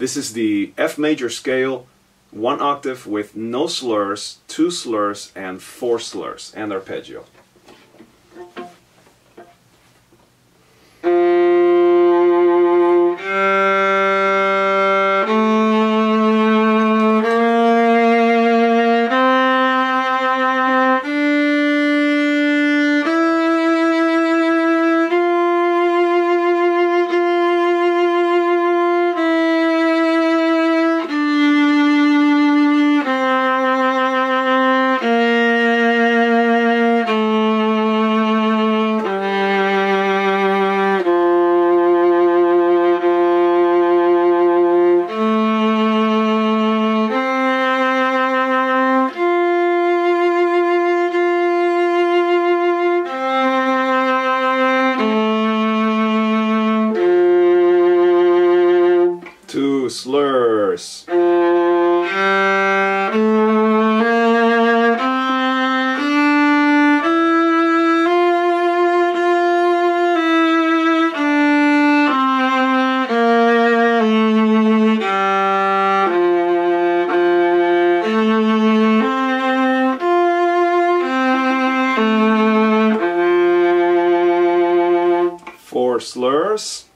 This is the F major scale, one octave with no slurs, two slurs, and four slurs, and arpeggio. Slurs. Four slurs.